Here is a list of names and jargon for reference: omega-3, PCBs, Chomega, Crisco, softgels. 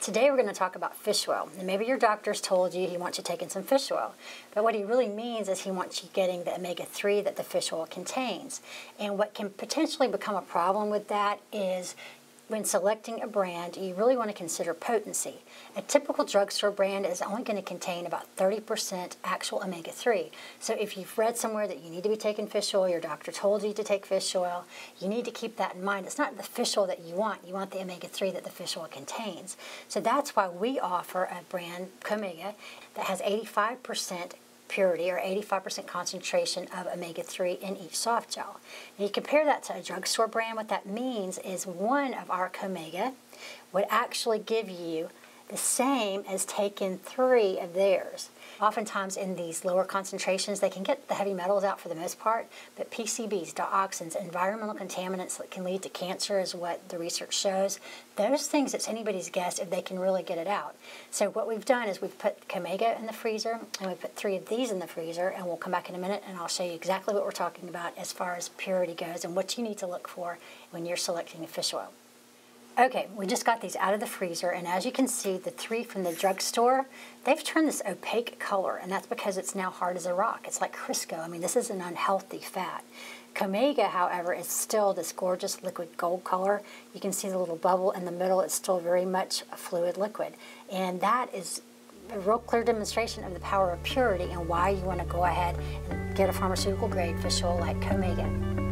Today we're going to talk about fish oil. And maybe your doctor's told you he wants you taking some fish oil. But what he really means is he wants you getting the omega-3 that the fish oil contains. And what can potentially become a problem with that is when selecting a brand, you really want to consider potency. A typical drugstore brand is only going to contain about 30% actual omega-3. So if you've read somewhere that you need to be taking fish oil, your doctor told you to take fish oil, you need to keep that in mind. It's not the fish oil that you want the omega-3 that the fish oil contains. So that's why we offer a brand, Chomega, that has 85% purity or 85% concentration of omega-3 in each soft gel. And you compare that to a drugstore brand, what that means is one of our Chomega would actually give you the same as taking 3 of theirs. Oftentimes in these lower concentrations, they can get the heavy metals out for the most part, but PCBs, dioxins, environmental contaminants that can lead to cancer is what the research shows. Those things, it's anybody's guess if they can really get it out. So what we've done is we've put Chomega in the freezer, and we put 3 of these in the freezer, and we'll come back in a minute and I'll show you exactly what we're talking about as far as purity goes and what you need to look for when you're selecting a fish oil. Okay, we just got these out of the freezer, and as you can see, the 3 from the drugstore, they've turned this opaque color, and that's because it's now hard as a rock. It's like Crisco. I mean, this is an unhealthy fat. Chomega, however, is still this gorgeous liquid gold color. You can see the little bubble in the middle. It's still very much a fluid liquid, and that is a real clear demonstration of the power of purity and why you want to go ahead and get a pharmaceutical grade fish oil like Chomega.